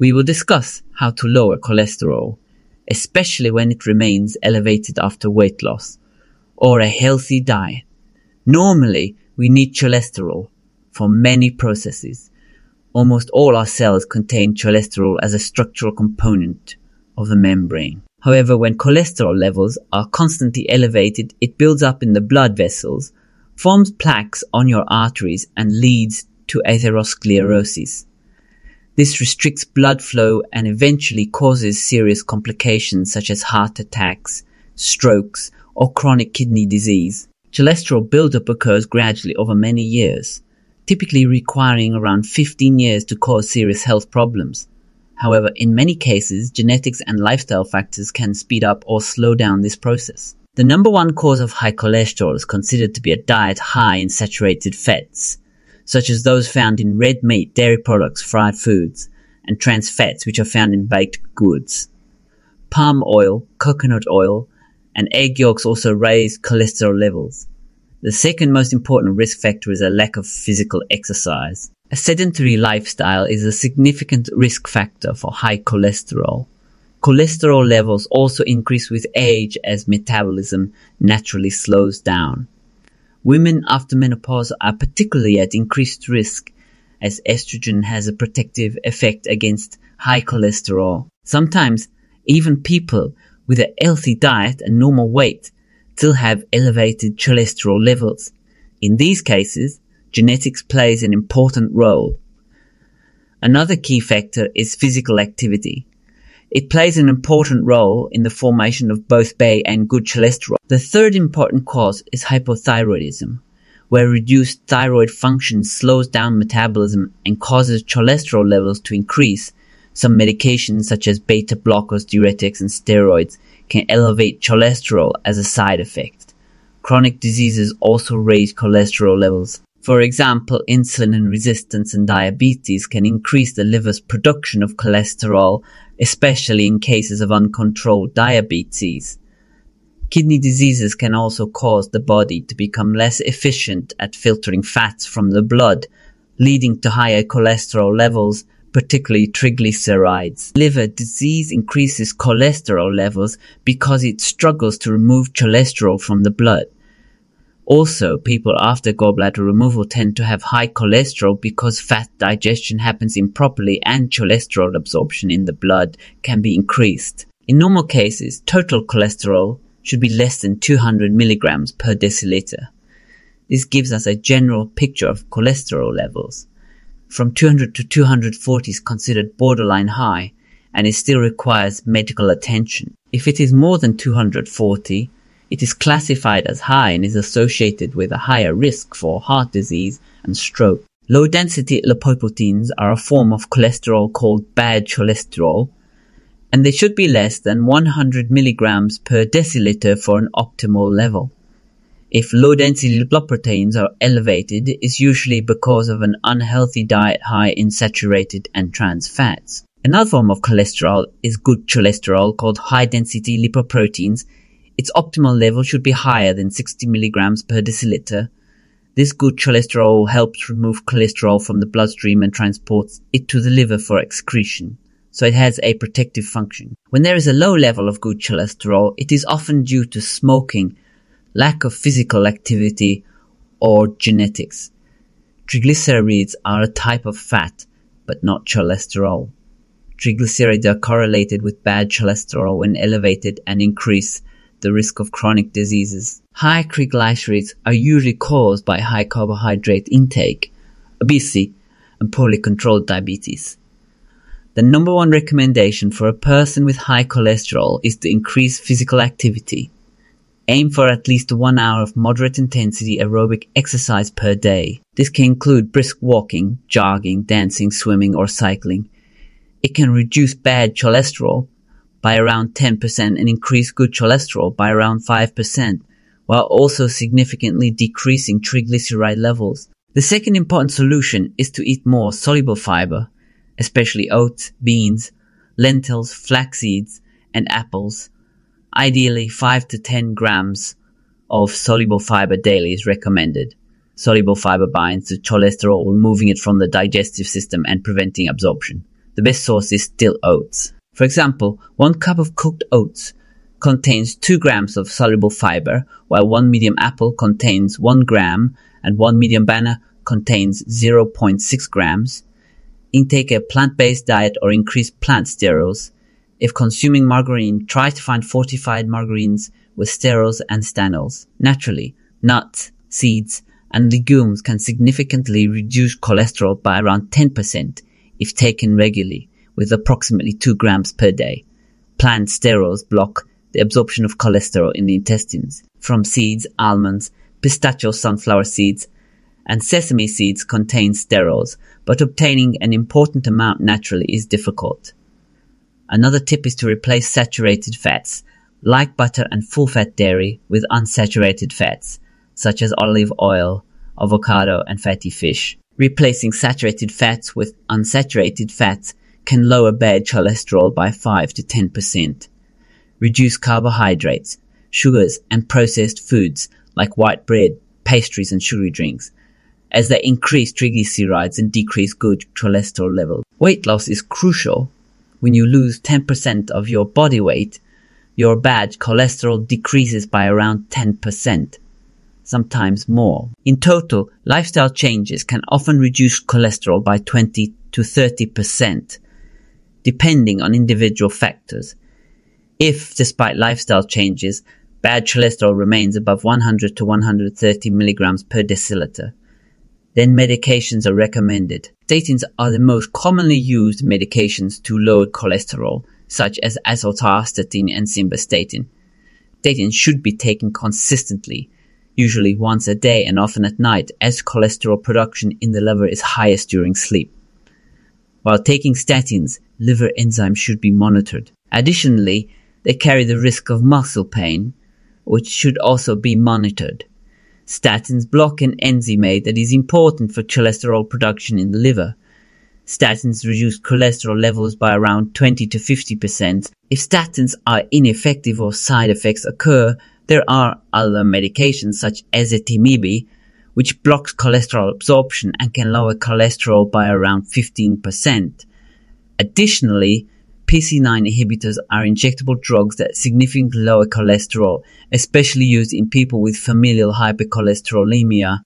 We will discuss how to lower cholesterol, especially when it remains elevated after weight loss or a healthy diet. Normally, we need cholesterol for many processes. Almost all our cells contain cholesterol as a structural component of the membrane. However, when cholesterol levels are constantly elevated, it builds up in the blood vessels, forms plaques on your arteries and leads to atherosclerosis. This restricts blood flow and eventually causes serious complications such as heart attacks, strokes, or chronic kidney disease. Cholesterol buildup occurs gradually over many years, typically requiring around 15 years to cause serious health problems. However, in many cases, genetics and lifestyle factors can speed up or slow down this process. The number one cause of high cholesterol is considered to be a diet high in saturated fats, such as those found in red meat, dairy products, fried foods, and trans fats which are found in baked goods. Palm oil, coconut oil, and egg yolks also raise cholesterol levels. The second most important risk factor is a lack of physical exercise. A sedentary lifestyle is a significant risk factor for high cholesterol. Cholesterol levels also increase with age as metabolism naturally slows down. Women after menopause are particularly at increased risk as estrogen has a protective effect against high cholesterol. Sometimes even people with a healthy diet and normal weight still have elevated cholesterol levels. In these cases, genetics plays an important role. Another key factor is physical activity. It plays an important role in the formation of both bad and good cholesterol. The third important cause is hypothyroidism, where reduced thyroid function slows down metabolism and causes cholesterol levels to increase. Some medications such as beta blockers, diuretics, and steroids can elevate cholesterol as a side effect. Chronic diseases also raise cholesterol levels. For example, insulin resistance and diabetes can increase the liver's production of cholesterol, especially in cases of uncontrolled diabetes. Kidney diseases can also cause the body to become less efficient at filtering fats from the blood, leading to higher cholesterol levels, particularly triglycerides. Liver disease increases cholesterol levels because it struggles to remove cholesterol from the blood. Also, people after gallbladder removal tend to have high cholesterol because fat digestion happens improperly and cholesterol absorption in the blood can be increased. In normal cases, total cholesterol should be less than 200 milligrams per deciliter. This gives us a general picture of cholesterol levels. From 200 to 240 is considered borderline high and it still requires medical attention. If it is more than 240, it is classified as high and is associated with a higher risk for heart disease and stroke. Low-density lipoproteins are a form of cholesterol called bad cholesterol, and they should be less than 100 milligrams per deciliter for an optimal level. If low-density lipoproteins are elevated, it's usually because of an unhealthy diet high in saturated and trans fats. Another form of cholesterol is good cholesterol called high-density lipoproteins. Its optimal level should be higher than 60 milligrams per deciliter. This good cholesterol helps remove cholesterol from the bloodstream and transports it to the liver for excretion, so it has a protective function. When there is a low level of good cholesterol, it is often due to smoking, lack of physical activity, or genetics. Triglycerides are a type of fat, but not cholesterol. Triglycerides are correlated with bad cholesterol when elevated and increase the risk of chronic diseases. High triglycerides are usually caused by high carbohydrate intake, obesity, and poorly controlled diabetes. The number one recommendation for a person with high cholesterol is to increase physical activity. Aim for at least 1 hour of moderate intensity aerobic exercise per day. This can include brisk walking, jogging, dancing, swimming, or cycling. It can reduce bad cholesterol by around 10% and increase good cholesterol by around 5%, while also significantly decreasing triglyceride levels. The second important solution is to eat more soluble fiber, especially oats, beans, lentils, flax seeds, and apples. Ideally, 5 to 10 grams of soluble fiber daily is recommended. Soluble fiber binds to cholesterol, removing it from the digestive system and preventing absorption. the best source is still oats. For example, 1 cup of cooked oats contains 2 grams of soluble fiber, while 1 medium apple contains 1 gram and 1 medium banana contains 0.6 grams. Intake a plant-based diet or increase plant sterols. If consuming margarine, try to find fortified margarines with sterols and stanols. Naturally, nuts, seeds, and legumes can significantly reduce cholesterol by around 10% if taken regularly, with approximately 2 grams per day. Plant sterols block the absorption of cholesterol in the intestines. From seeds, almonds, pistachio, sunflower seeds, and sesame seeds contain sterols, but obtaining an important amount naturally is difficult. Another tip is to replace saturated fats, like butter and full-fat dairy, with unsaturated fats, such as olive oil, avocado, and fatty fish. Replacing saturated fats with unsaturated fats can lower bad cholesterol by 5 to 10%. Reduce carbohydrates, sugars, and processed foods like white bread, pastries, and sugary drinks, as they increase triglycerides and decrease good cholesterol levels. Weight loss is crucial. When you lose 10% of your body weight, your bad cholesterol decreases by around 10%. Sometimes more. In total, lifestyle changes can often reduce cholesterol by 20 to 30%, depending on individual factors. If, despite lifestyle changes, bad cholesterol remains above 100 to 130 milligrams per deciliter, then medications are recommended. Statins are the most commonly used medications to lower cholesterol, such as atorvastatin and simvastatin. Statins should be taken consistently, usually once a day and often at night, as cholesterol production in the liver is highest during sleep. While taking statins, liver enzymes should be monitored. Additionally, they carry the risk of muscle pain, which should also be monitored. Statins block an enzyme that is important for cholesterol production in the liver. Statins reduce cholesterol levels by around 20 to 50%. If statins are ineffective or side effects occur, there are other medications such as ezetimibe, which blocks cholesterol absorption and can lower cholesterol by around 15%. Additionally, PCSK9 inhibitors are injectable drugs that significantly lower cholesterol, especially used in people with familial hypercholesterolemia